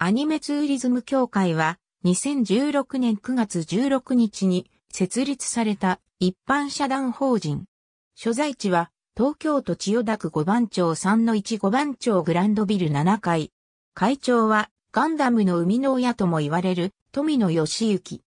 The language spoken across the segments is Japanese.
アニメツーリズム協会は2016年9月16日に設立された一般社団法人。所在地は東京都千代田区5番町 3-1 番町グランドビル7階。会長はガンダムの生みの親とも言われる富野義行。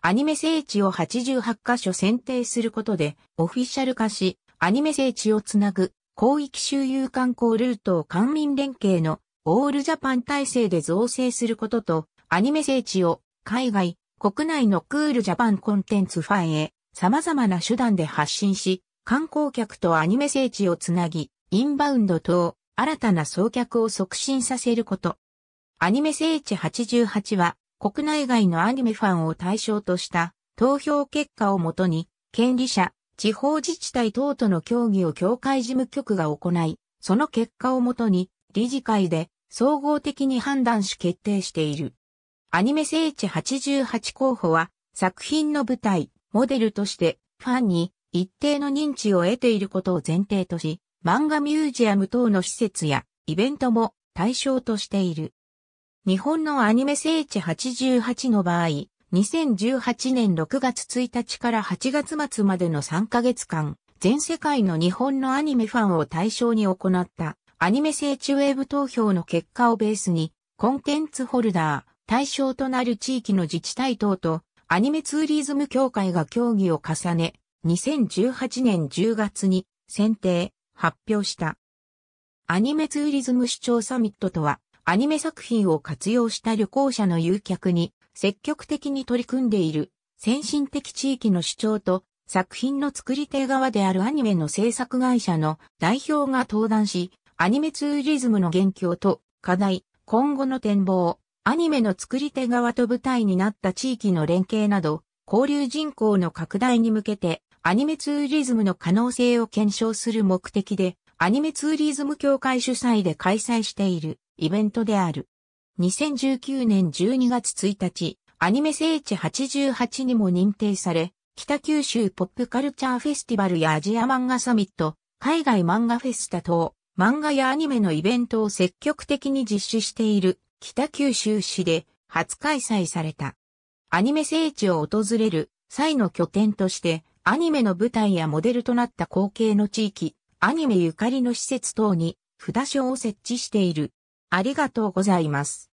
アニメ聖地を88カ所選定することでオフィシャル化し、アニメ聖地をつなぐ広域周遊観光ルートを官民連携のオールジャパン体制で造成することと、アニメ聖地を海外、国内のクールジャパンコンテンツファンへ様々な手段で発信し、観光客とアニメ聖地をつなぎ、インバウンド等、新たな送客を促進させること。アニメ聖地88は、国内外のアニメファンを対象とした投票結果をもとに、権利者、地方自治体等との協議を協会事務局が行い、その結果をもとに、理事会で、総合的に判断し決定している。アニメ聖地88候補は作品の舞台、モデルとしてファンに一定の認知を得ていることを前提とし、漫画ミュージアム等の施設やイベントも対象としている。日本のアニメ聖地88の場合、2018年6月1日から8月末までの3ヶ月間、全世界の日本のアニメファンを対象に行った。アニメ聖地ウェブ投票の結果をベースに、コンテンツホルダー、対象となる地域の自治体等と、アニメツーリズム協会が協議を重ね、2018年10月に選定、発表した。アニメツーリズム視聴サミットとは、アニメ作品を活用した旅行者の誘客に、積極的に取り組んでいる、先進的地域の視聴と、作品の作り手側であるアニメの制作会社の代表が登壇し、アニメツーリズムの現況と課題、今後の展望、アニメの作り手側と舞台になった地域の連携など、交流人口の拡大に向けて、アニメツーリズムの可能性を検証する目的で、アニメツーリズム協会主催で開催しているイベントである。2019年12月1日、アニメ聖地88にも認定され、北九州ポップカルチャーフェスティバルやアジア漫画サミット、海外漫画フェスタ等、漫画やアニメのイベントを積極的に実施している北九州市で初開催された。アニメ聖地を訪れる際の拠点としてアニメの舞台やモデルとなった後継の地域、アニメゆかりの施設等に札所を設置している。ありがとうございます。